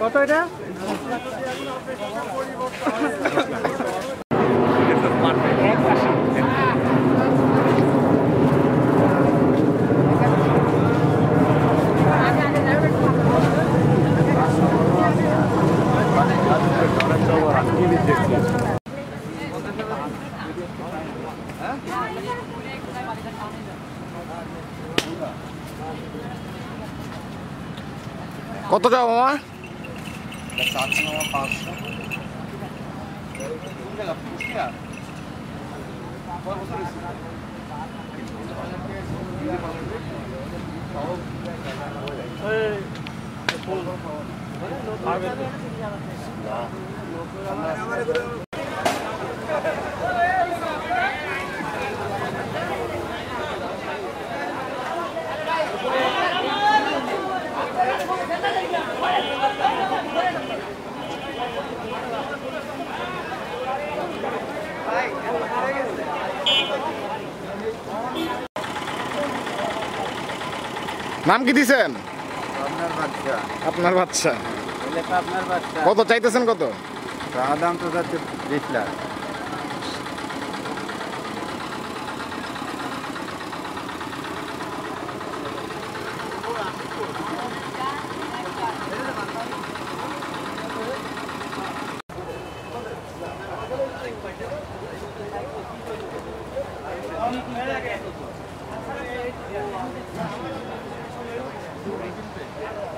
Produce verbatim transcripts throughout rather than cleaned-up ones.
কত এটা কত যাও মামা নাম কি দিছেন আপনার বাচ্চা আপনার বাচ্চা লেখা আপনার বাচ্চা কত চাইতেছেন কত দাম তো যাচ্ছে বিশ লাখ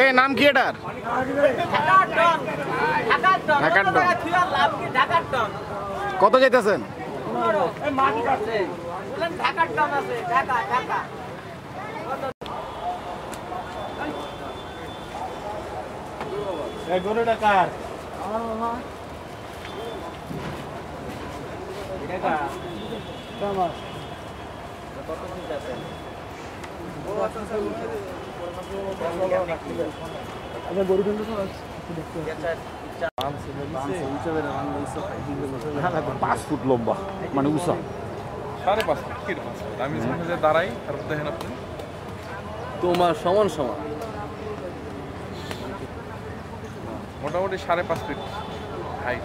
এই নাম কি এটার কত যাইতেছেন পাঁচ ফুট লম্বা মানে উঁচা সাড়ে পাঁচ ফুট কেটে পাঁচ ফুট আমি দাঁড়াই তারপর দেখেন আপনি তোমার সমান সমান মোটামুটি সাড়ে পাঁচ ফুট হাইট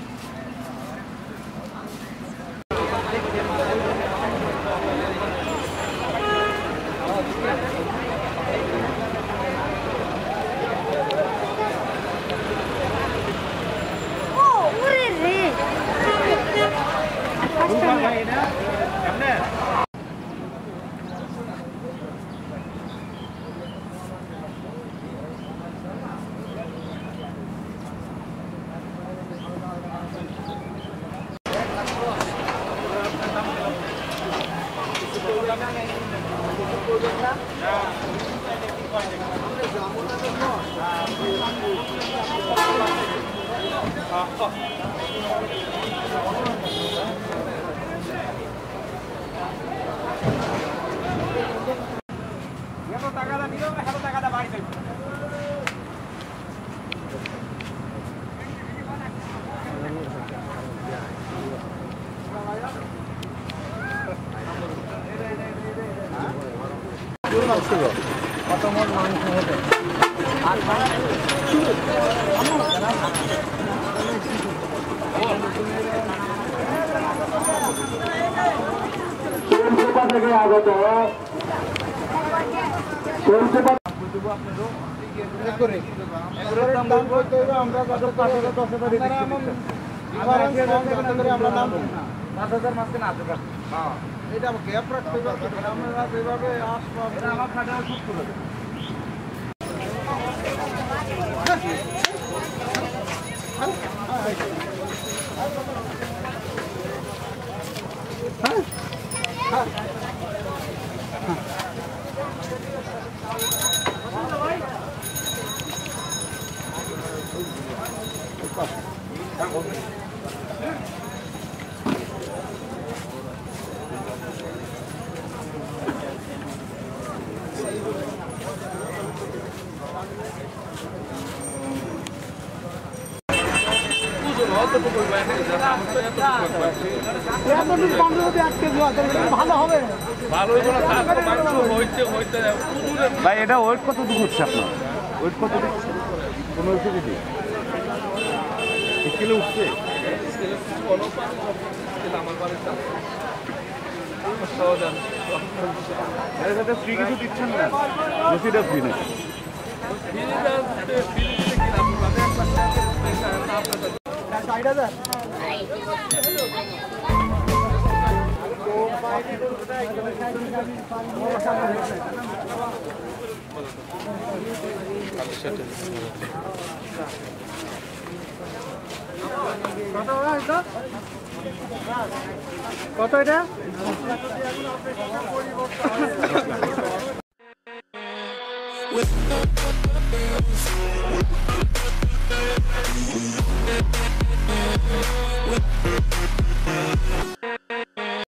With the